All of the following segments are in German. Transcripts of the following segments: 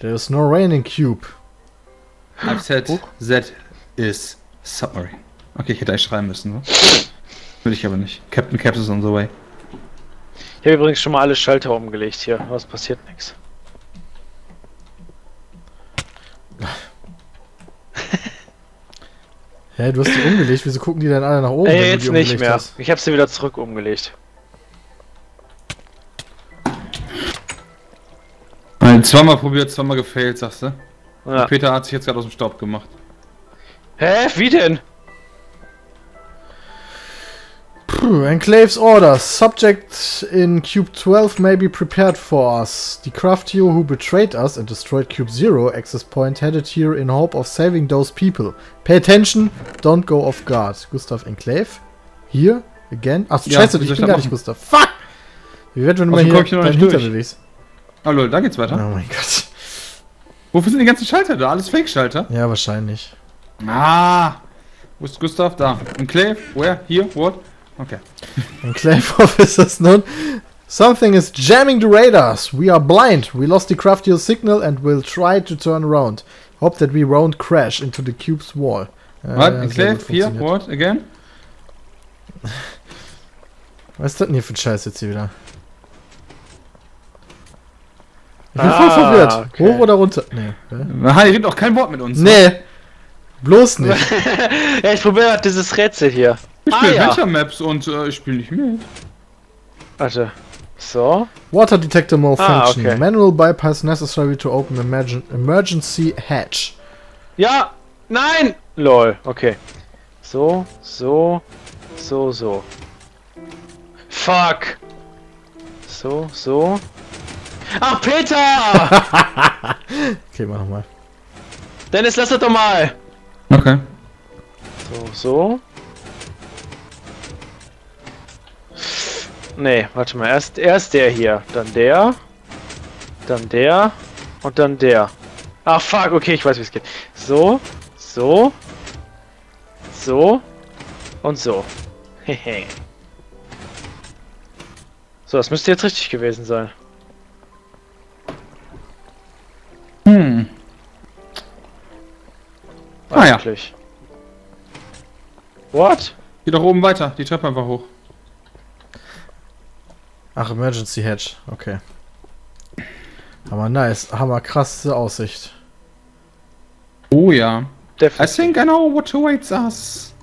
There is no rain in Cube. I've said that is submarine. Okay, ich hätte eigentlich schreiben müssen, ne? Will ich aber nicht. Captain Caps is on the way. Ich habe übrigens schon mal alle Schalter umgelegt hier, aber es passiert nichts. Hä, du hast die umgelegt, wieso gucken die denn alle nach oben? Ey, jetzt nicht mehr. Hast? Ich habe sie wieder zurück umgelegt. Nein, zweimal probiert, zweimal gefailt, sagst du? Ja. Peter hat sich jetzt gerade aus dem Staub gemacht. Hä, wie denn? Puh, Enclave's order. Subject in Cube 12 may be prepared for us. The Craftio who betrayed us and destroyed Cube 0 access point headed here in hope of saving those people. Pay attention, don't go off guard. Gustav Enclave. Here, again. Ach, ja, scheiße, ich bin gar nicht Gustav. Fuck! Wie wird, wenn du mal hier deinen Hinter bewegst? Ah, lol, da geht's weiter. Oh mein Gott. Wofür sind die ganzen Schalter da? Alles Fake-Schalter? Ja, wahrscheinlich. Ah! Wo ist Gustav? Da. Enclave? Where? Here? What? Okay. Enclave officers known. Something is jamming the radars. We are blind. We lost the Craftio signal and will try to turn around. Hope that we won't crash into the cube's wall. What? Enclave? Here? What? Again? Was ist das denn hier für ein Scheiß jetzt hier wieder? Ich bin voll verwirrt. Okay. Hoch oder runter? Nee. Na, ihr redet auch kein Wort mit uns. Nee. Oder? Bloß nicht. Ja, ich probiere halt dieses Rätsel hier. Ich spiele Adventure Maps und ich spiele nicht mit. Warte. So. Water Detector Malfunction. Okay. Manual bypass necessary to open emergency hatch. Ja. Nein. Lol. Okay. So. So. So. So. Fuck. So. So. Ach, Peter! Okay, mach nochmal. Dennis, lass das doch mal! Okay. So, so. Nee, warte mal. Erst der hier. Dann der. Dann der. Und dann der. Ach, fuck. Okay, ich weiß, wie es geht. So. So. So. Und so. Hehe. So, das müsste jetzt richtig gewesen sein. Hm. Eigentlich. Ah, ja. What? Geh doch oben weiter, die Treppe einfach hoch. Ach, Emergency Hatch, okay. Hammer nice, hammer krasse Aussicht. Oh ja. Definitiv. I think I know what awaits us.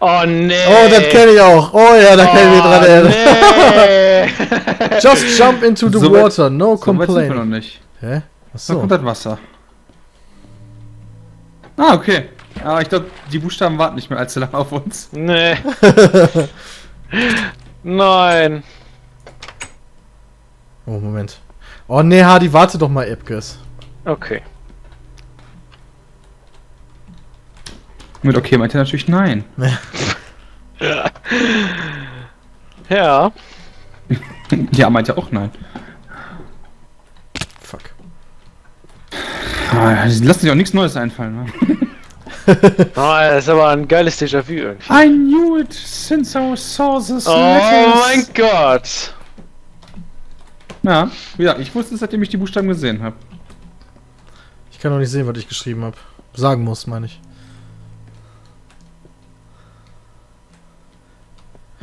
Oh nee. Oh, das kenne ich auch. Oh ja, da kenne ich mich dran erinnern. Nee. Just jump into the so water, weit, no complaint. So weit sind wir noch nicht. Hä? So. Da kommt das Wasser. Ah, okay. Aber ich glaube, die Buchstaben warten nicht mehr allzu lange auf uns. Nee. Nein. Oh, Moment. Oh, nee, Hardy, warte doch mal, Epkes. Okay. Mit okay meint er natürlich nein. Ja. Ja. Ja, meint er auch nein. Sie lassen sich auch nichts Neues einfallen, ne? Das ist aber ein geiles Déjà-vu irgendwie. I knew it since I saw this. Oh mein Gott! Na, ja, ich wusste es, seitdem ich die Buchstaben gesehen habe. Ich kann noch nicht sehen, was ich geschrieben habe. Sagen muss, meine ich.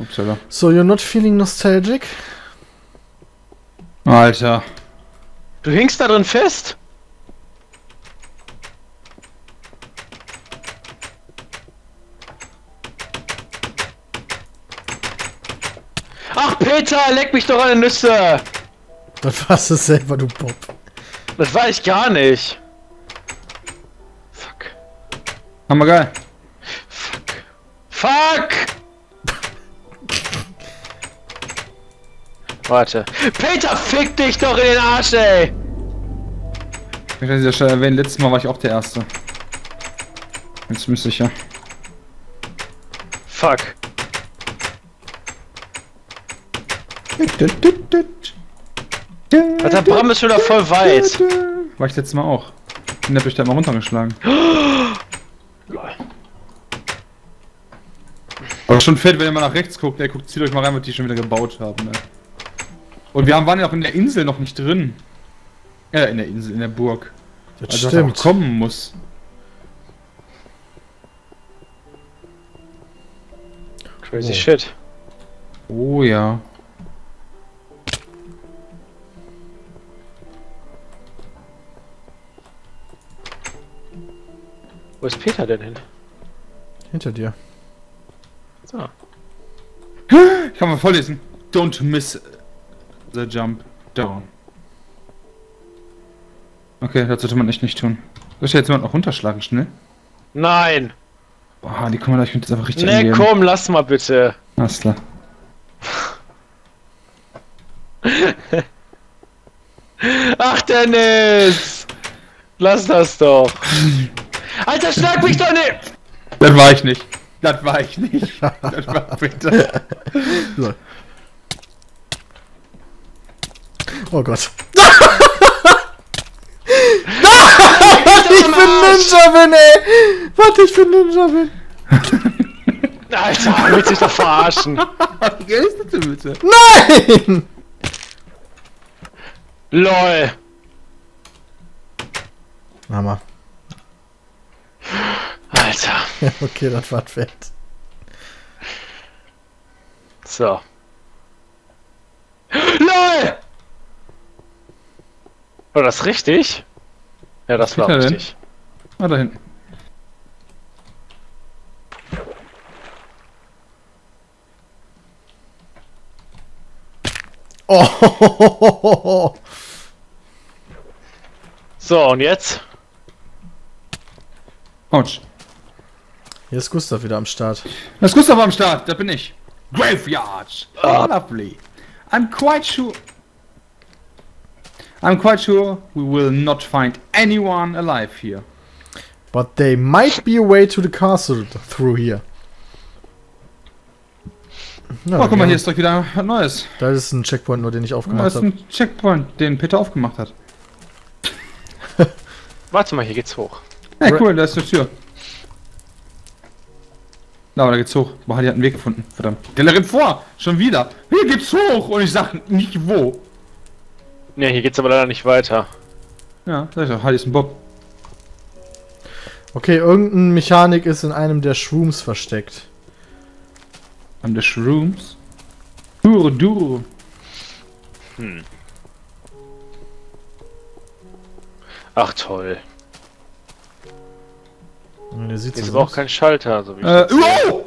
Upsala. So, you're not feeling nostalgic? Alter. Du hingst da drin fest? Peter, leck mich doch an den Nüsse! Das warst du selber, du Bob. Das war ich gar nicht. Fuck. Hammer geil. Fuck. Fuck! Warte. Peter, fick dich doch in den Arsch, ey! Ich möchte an dieser Stelle erwähnen, letztes Mal war ich auch der Erste. Bin ziemlich sicher. Fuck. Alter, Bram ist schon wieder voll weit. War ich letztes Mal auch. Den hab ich da mal runtergeschlagen. Aber schon fett, wenn ihr mal nach rechts guckt, ey, guckt, zieht euch mal rein, was die schon wieder gebaut haben, ey. Und wir waren ja auch in der Insel noch nicht drin. Ja, in der Insel, in der Burg. Das also stimmt. Was auch kommen muss. Crazy shit. Oh ja. Wo ist Peter denn hin? Hinter dir. So. Ich kann mal vorlesen. Don't miss the jump down. Okay, das sollte man echt nicht tun. Soll ich da jetzt jemand noch runterschlagen, schnell? Nein! Boah, die kommen da, ich könnte das einfach richtig angeben. Nee, komm, lass mal bitte. Alles klar. Ach, Dennis! Lass das doch! Alter, schlag mich doch nicht! Das war ich nicht. Das war ich nicht. Das war bitte. So. Oh Gott. Was ich für ein Ninja bin, ey! Was ich für ein Ninja bin! Alter, willst du dich doch verarschen? Wie gehst du denn bitte? Nein! LOL! Hammer. Alter. Ja, okay, das war fett. So. LOL! War das richtig? Ja, das war richtig. Ah, da hinten. Oh! So, und jetzt? Autsch. Hier ist Gustav wieder am Start. Das ist Gustav am Start, da bin ich. Graveyard! Oh, lovely. I'm quite sure we will not find anyone alive here. But there might be a way to the castle through here. Na, oh, guck mal, hier ist doch wieder was Neues. Das ist ein Checkpoint, nur den ich aufgemacht habe. Das ist ein Checkpoint, den Peter aufgemacht hat. Warte mal, hier geht's hoch. Hey, cool, da ist eine Tür. Na, aber da geht's hoch. Boah, die hat einen Weg gefunden. Verdammt. Der rennt vor! Schon wieder! Hier geht's hoch! Und ich sag nicht wo. Ne, hier geht's aber leider nicht weiter. Ja, sag ich doch. Halt ist ein Bob. Okay, irgendeine Mechanik ist in einem der Shrooms versteckt. An der Shrooms? Duro. Hm. Ach toll. Hier sieht's jetzt aber auch kein Schalter, so wie ich wow!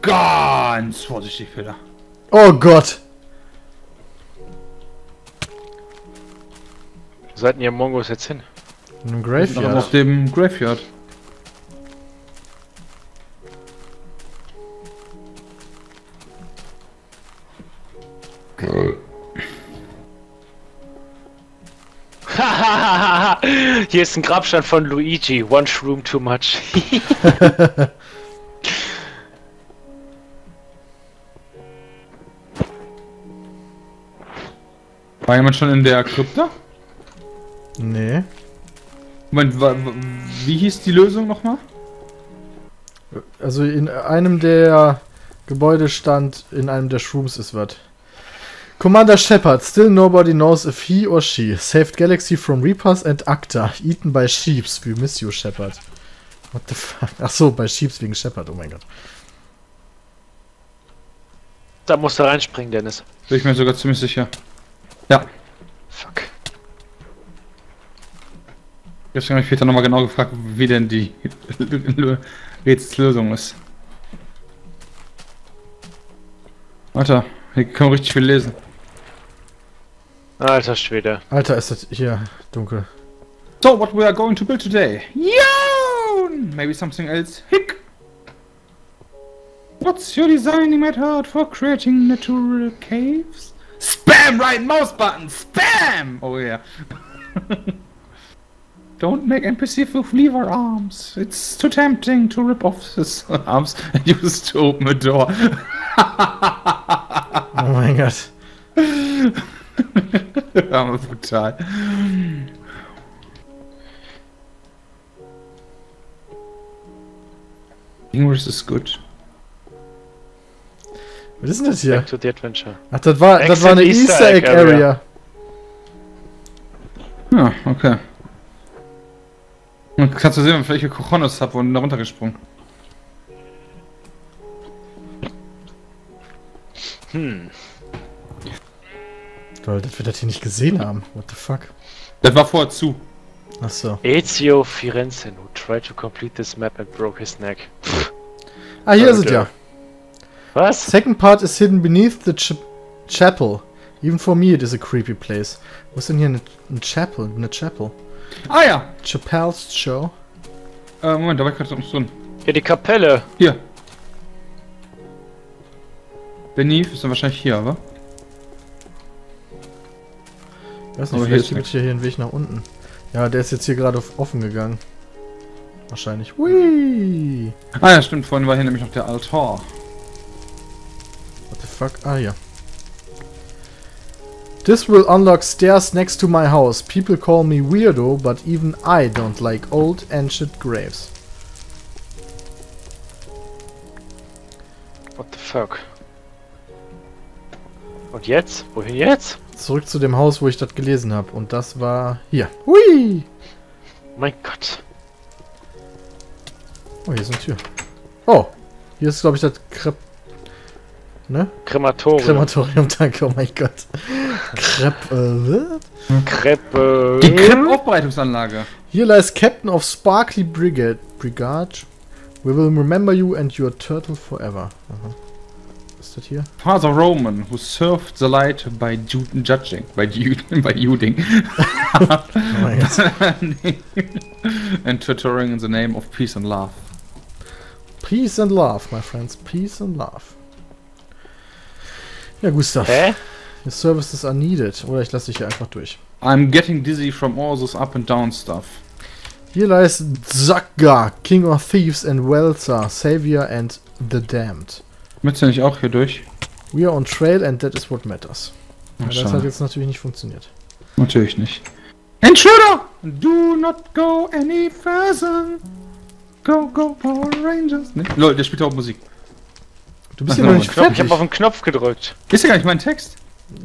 Ganz vorsichtig, Peter. Oh Gott! Wo seid ihr Mongos jetzt hin? In einem Graveyard. Auf dem Graveyard. Hier ist ein Grabstein von Luigi. One shroom too much. War jemand schon in der Krypta? Nee. Moment, wie hieß die Lösung nochmal? Also in einem der Gebäude stand, in einem der Shrooms ist was. Commander Shepard, still nobody knows if he or she saved Galaxy from Reapers and Acta, eaten by sheeps. We miss you, Shepard. What the fuck? Achso, bei Sheeps wegen Shepard, oh mein Gott. Da musst du reinspringen, Dennis. Bin ich mir sogar ziemlich sicher. Ja. Fuck. Ich habe mich später nochmal genau gefragt, wie denn die Rätselslösung ist. Alter, hier kann man richtig viel lesen. Alter Schwede. Alter, ist das hier dunkel. So, what we are going to build today? Yawn! Maybe something else. Hick! What's your designing method for creating natural caves? Spam right mouse button! Spam! Oh yeah. Don't make NPC with lever arms. It's too tempting to rip off his arms and use to open a door. Oh mein Gott. Aber brutal. English is good. Was ist denn das hier? Back to the Adventure. Ach, das war eine Easter Egg Area. Ja, okay. Und kannst du sehen, welche Cojones habe und da runtergesprungen. Hm. Gold, dass wir das hier nicht gesehen haben. What the fuck? Das war vorher zu. Ach so. Ezio Firenze, who tried to complete this map and broke his neck. Ah, hier ist es ja. Was? Second part is hidden beneath the chapel. Even for me it is a creepy place. Wo ist denn hier eine Chapel? Eine Chapel? Ah ja! Chapel's Show. Moment, da war ich gerade noch drin. Ja, die Kapelle. Hier. Beneath ist dann wahrscheinlich hier, aber. Ich weiß nicht, vielleicht gibt es hier einen Weg nach unten. Ja, der ist jetzt hier gerade offen gegangen. Wahrscheinlich. Hui! Ah ja, stimmt, vorhin war hier nämlich noch der Altar. What the fuck? Ah ja. This will unlock stairs next to my house. People call me weirdo, but even I don't like old ancient graves. What the fuck? Und jetzt? Wohin jetzt? Zurück zu dem Haus, wo ich das gelesen habe. Und das war hier. Hui! Mein Gott. Oh, hier ist eine Tür. Oh, hier ist, glaube ich, das Krematorium. Krematorium, danke, oh mein Gott. Die Krepp-Aufbereitungsanlage. Hier lies Captain of Sparkly Brigade. We will remember you and your turtle forever. Aha. Was ist das hier? Father Roman, who served the light by judging. By juding. And tutoring in the name of peace and love. Peace and love, my friends. Peace and love. Ja, Gustav. Hä? Your services are needed. Oder ich lasse dich hier einfach durch. I'm getting dizzy from all this up and down stuff. Hier lies Zagga, King of Thieves and Welser, Savior and the Damned. Möchtest du nicht auch hier durch? We are on trail and that is what matters. Ja, das hat jetzt natürlich nicht funktioniert. Natürlich nicht. Intruder! Do not go any further. Go, go, Power Rangers. Nee. Leute, der spielt auch Musik. Du bist hier noch nicht fertig. Ich hab auf den Knopf gedrückt. Ist ja gar nicht mein Text.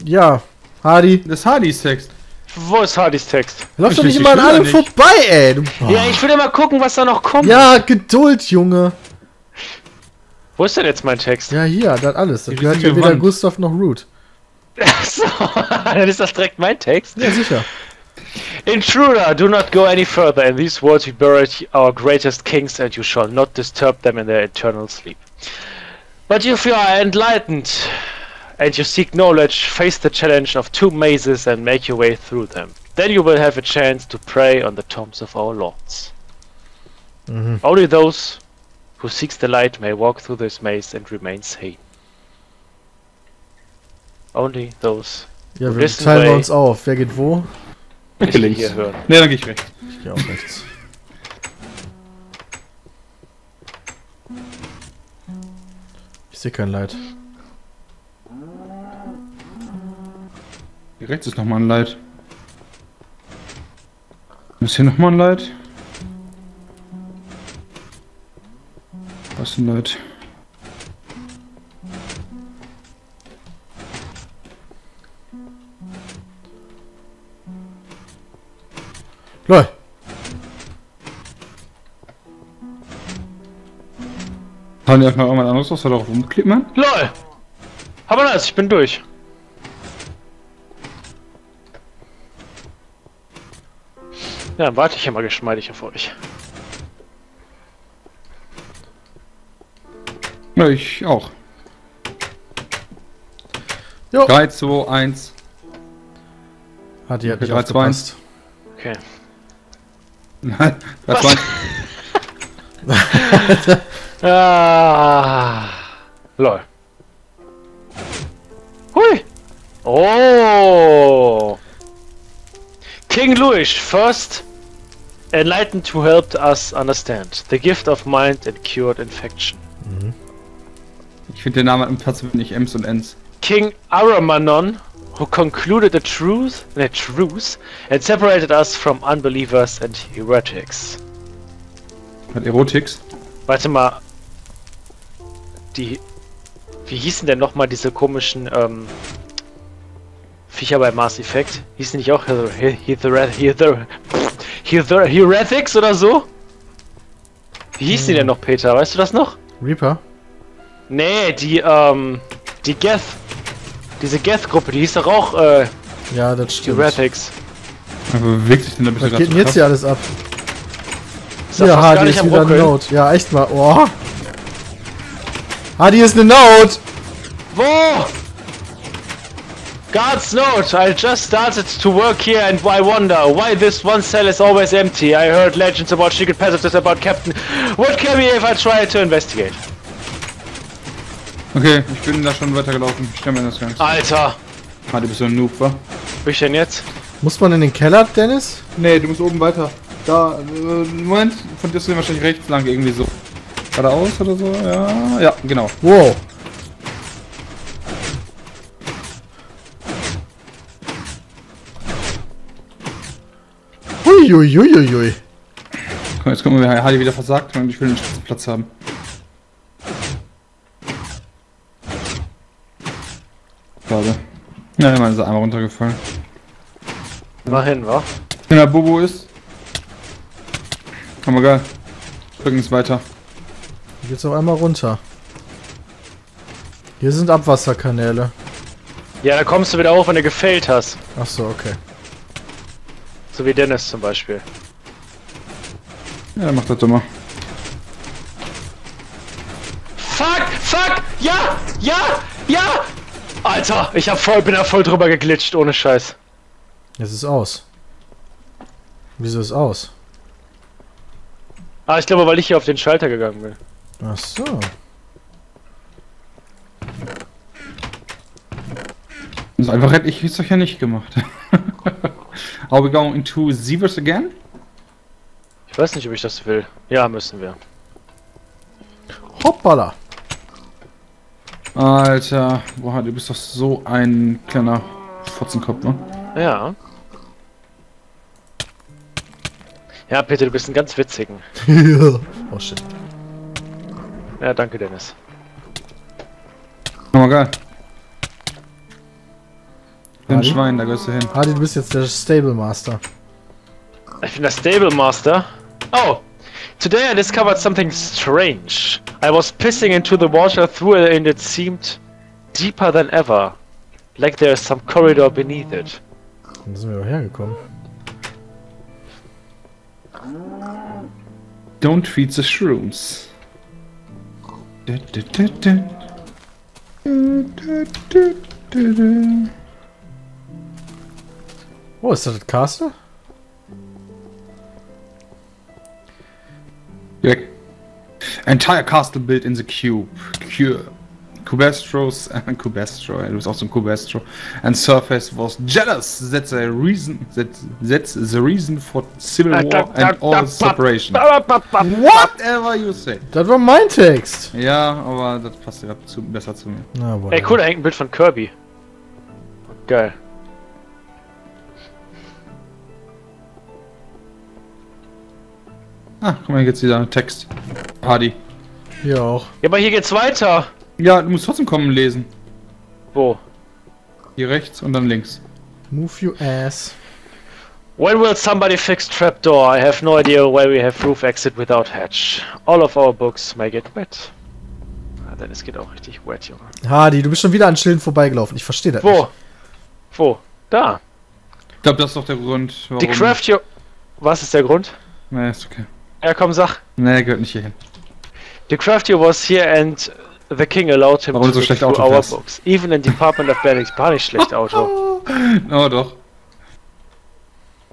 Ja, Hardy. Das ist Hardys Text. Wo ist Hardys Text? Läuft doch nicht immer an allem vorbei, ey. Ja, ich will ja mal gucken, was da noch kommt. Ja, Geduld, Junge. Wo ist denn jetzt mein Text? Ja, hier, das alles. Das gehört ja weder Gustav noch Root. Achso, dann ist das direkt mein Text. Ja, sicher. Intruder, do not go any further. In these words we buried our greatest kings and you shall not disturb them in their eternal sleep. But if you are enlightened and you seek knowledge, face the challenge of two mazes and make your way through them. Then you will have a chance to pray on the tombs of our lords. Mhm. Only those who seeks the light may walk through this maze and remain sane. Only those ja, who listen teilen wir uns auf. Wer geht wo? Ich will hier hören. Ne, dann geh ich rechts. Ich geh auch rechts. Ich sehe kein Light. Hier rechts ist nochmal ein Light. Ist hier nochmal ein Light? Was ist ein Light? Leute! Kann ich mal irgendwas anderes aus, soll auch rumklicken? LOL! Aber das, ich bin durch. Ja, dann warte ich ja mal geschmeidig auf euch. Ja, ich auch. Jo. 3, 2, 1. Hat die hat mich 3, 2, 1. Okay. Nein, 3, 2, 1. Ah, lol. Hui! Oh! King Louis, first enlightened to help us understand the gift of mind and cured infection. Mhm. Ich finde den Namen hat einen Platz wenig M's und N's. King Aramanon, who concluded the truth and separated us from unbelievers and heretics. Hat Erotics? Warte mal. Wie hießen denn nochmal diese komischen Viecher bei Mass Effect. Hieß die nicht auch Heretics oder so? Wie hieß die denn noch, Peter? Weißt du das noch? Reaper? Nee, die Geth. Diese Geth-Gruppe, die hieß doch auch, ja, das stimmt. Heretics. Bewegt sich denn da bitte? Was geht denn jetzt hier alles ab? Ja, Hardy ist wieder eine Note. Ja, echt mal. Oh. Hardy ist eine Note! Wo? God's note, I just started to work here and I wonder why this one cell is always empty. I heard legends about secret passages about Captain. What can we if I try to investigate? Okay, ich bin da schon weitergelaufen. Ich kann mir das gar nicht. Alter! Ah, du bist so ein Noob, wa? Wo ich denn jetzt? Muss man in den Keller, Dennis? Nee, du musst oben weiter. Da, Moment, von dir ist wahrscheinlich rechts lang irgendwie so. Geradeaus oder so, ja. Ja, genau. Wow. Uiuiuiui. Komm, jetzt kommen wir, Hardy wieder versagt und ich will den Spitzenplatz haben. Schade. Ja, ich meine, ist einmal runtergefallen. Immerhin, wa? Wenn der Bobo ist. Aber geil. Drücken es weiter. Hier geht's noch einmal runter. Hier sind Abwasserkanäle. Ja, da kommst du wieder auf, wenn du gefällt hast. Ach so, okay. So wie Dennis zum Beispiel. Ja, macht das doch mal. Fuck! Fuck! Ja! Ja! Ja! Alter, ich hab voll, bin da voll drüber geglitscht, ohne Scheiß. Jetzt ist aus. Wieso ist aus? Ah, ich glaube, weil ich hier auf den Schalter gegangen bin. Ach so. Das ist einfach hätte ich es doch ja nicht gemacht. Are we going into Sievers again? Ich weiß nicht, ob ich das will. Ja, müssen wir. Hoppala! Alter, boah, du bist doch so ein kleiner Fotzenkopf, ne? Ja. Ja, Peter, du bist ein ganz witzigen. Oh shit. Ja, danke, Dennis. Oh, geil. Ein Schwein, da gehst du hin. Hardy, du bist jetzt der Stable Master. Ich bin der Stable Master? Oh! Today I discovered something strange. I was pissing into the water through it and it seemed deeper than ever. Like there is some corridor beneath it. Dann sind wir doch hergekommen. Don't feed the shrooms. Du, du, du, du. Du, du, du, du, du. Oh, ist das Castle? Weg. Entire castle built in the cube. Cubestros and Cubestro. Du bist auch so ein Cubestro. And Surface was jealous. That's a reason. That's the reason for civil war and all separation. Whatever you say. Das war mein Text. Ja, aber das passt ja besser zu mir. Na, ey, cool, ein Bild von Kirby. Geil. Ah, guck mal, hier geht's wieder. Text. Hardy. Hier auch. Ja, aber hier geht's weiter. Ja, du musst trotzdem kommen lesen. Wo? Hier rechts und dann links. Move your ass. When will somebody fix trapdoor? I have no idea why we have roof exit without hatch. All of our books may get wet. Ah, denn es geht auch richtig wet, Junge. Hardy, du bist schon wieder an Schilden vorbeigelaufen. Ich verstehe das nicht. Wo? Wo? Da. Ich glaube, das ist doch der Grund, warum... Die Craftio... Was ist der Grund? Nee, ist okay. Ja, komm, sag. Nee, gehört nicht hierhin. The Craftio was here and the king allowed him to read through our books. Even in Department of Planning. War nicht schlecht, Auto. Oh, doch.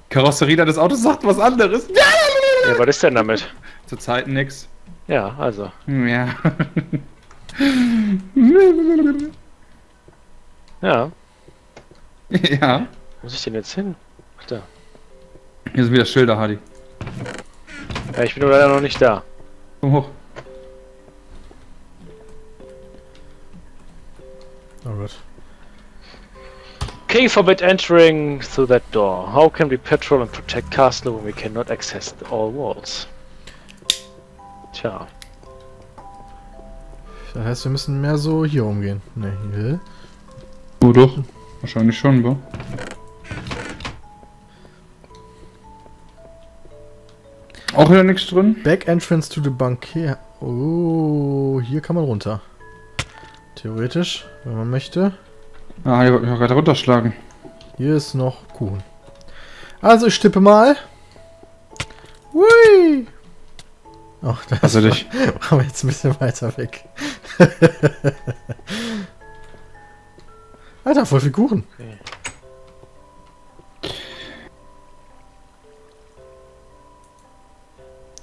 Karosserie des Autos sagt was anderes. Ja, was ist denn damit? Zurzeit nix. Ja, also. Ja. Ja. Ja. Wo muss ich denn jetzt hin? Ach, da. Hier sind wieder Schilder, Hardy. Ja, ich bin nur leider noch nicht da. Komm hoch. Alright. King forbid entering through that door. How can we patrol and protect castle when we cannot access all walls? Tja. Das heißt, wir müssen mehr so hier umgehen. Ne, hier. Wo doch? Wahrscheinlich schon, boah. Auch wieder nichts drin. Back entrance to the bunker. Oh, hier kann man runter. Theoretisch, wenn man möchte. Ah, hier wollte ich gerade runterschlagen. Hier ist noch Kuchen. Also ich tippe mal. Hui! Ach, da hast du dich. Machen wir jetzt ein bisschen weiter weg. Alter, voll viel Kuchen.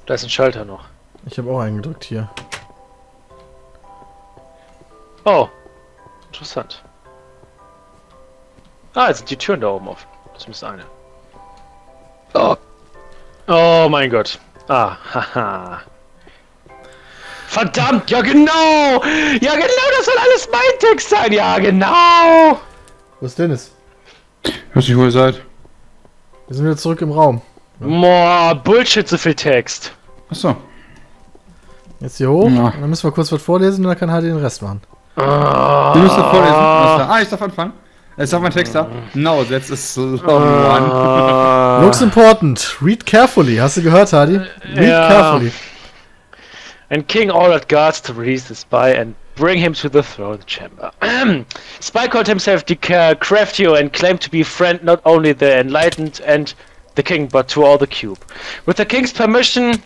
Da ist ein Schalter noch. Ich habe auch eingedrückt hier. Oh, interessant. Ah, jetzt sind die Türen da oben offen. Zumindest eine. Oh, oh mein Gott. Ah, haha. Verdammt, ja genau! Ja genau, das soll alles mein Text sein! Ja genau! Was denn ist? Was ihr wohl seid. Wir sind wieder zurück im Raum. Boah, Bullshit, so viel Text. Achso. Jetzt hier hoch, ja. Und dann müssen wir kurz was vorlesen und dann kann halt den Rest machen. Ah. Du musst das vorlesen. Ah, ich darf anfangen. Ich darf mein Text da. No, that's a slow one. Looks important. Read carefully. Hast du gehört, Hardy? Read carefully. And King ordered guards to release the spy and bring him to the throne chamber. Spy called himself the Craftio and claimed to be friend not only the enlightened and the king, but to all the cube. With the king's permission,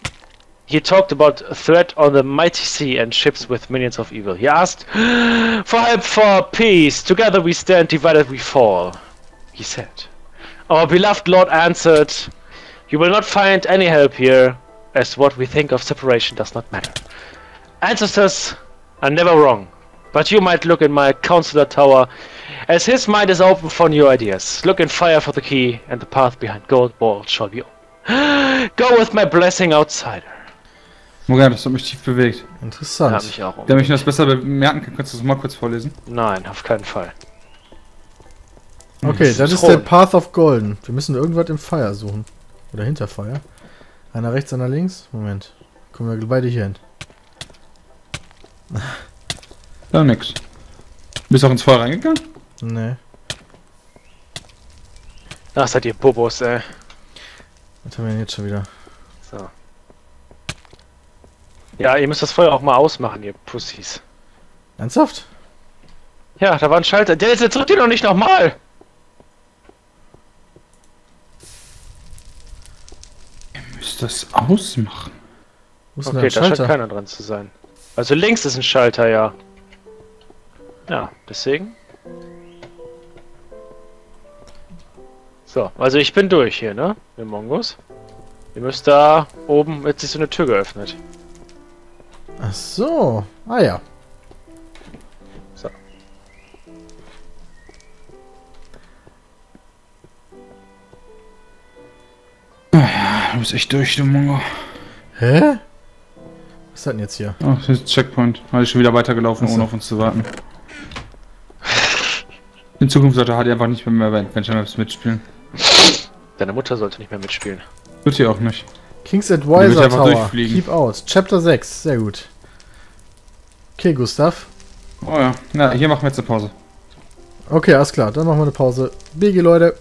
he talked about a threat on the mighty sea and ships with millions of evil. He asked for help for peace. Together we stand, divided we fall, he said. Our beloved lord answered, you will not find any help here, as what we think of separation does not matter. Ancestors are never wrong, but you might look in my counselor tower, as his mind is open for new ideas. Look in fire for the key, and the path behind gold walls shall be open. Go with my blessing, outsider. Morgan, das hat mich tief bewegt. Interessant. Hat mich auch damit ich das besser bemerken kann, kannst du das mal kurz vorlesen? Nein, auf keinen Fall. Okay, das ist der Path of Golden. Wir müssen irgendwas im Fire suchen. Oder hinter Fire. Einer rechts, einer links. Moment. Kommen wir beide hier hin. Da nix. Bist du auch ins Feuer reingegangen? Nee. Ach, seid ihr Bobos, ey. Was haben wir denn jetzt schon wieder? So. Ja, ihr müsst das Feuer auch mal ausmachen, ihr Pussys. Ernsthaft? Ja, da war ein Schalter. Der drückt ihr doch nicht nochmal! Ihr müsst das ausmachen. Okay, da scheint keiner dran zu sein. Also links ist ein Schalter, ja. Ja, deswegen. So, also ich bin durch hier, ne? Mit Mongos. Ihr müsst da oben... Jetzt ist so eine Tür geöffnet. Ach so, ah ja. So. Du bist echt durch, du Mongo. Hä? Was ist denn jetzt hier? Ach, das ist Checkpoint. Habe ich schon wieder weitergelaufen, ohne auf uns zu warten. In Zukunft sollte Hardy einfach nicht mehr bei Adventure Maps mitspielen. Deine Mutter sollte nicht mehr mitspielen. Wird sie auch nicht. King's Advisor Tower, keep out. Chapter 6, sehr gut. Okay, Gustav. Oh ja, na, hier machen wir jetzt eine Pause. Okay, alles klar, dann machen wir eine Pause. BG, Leute.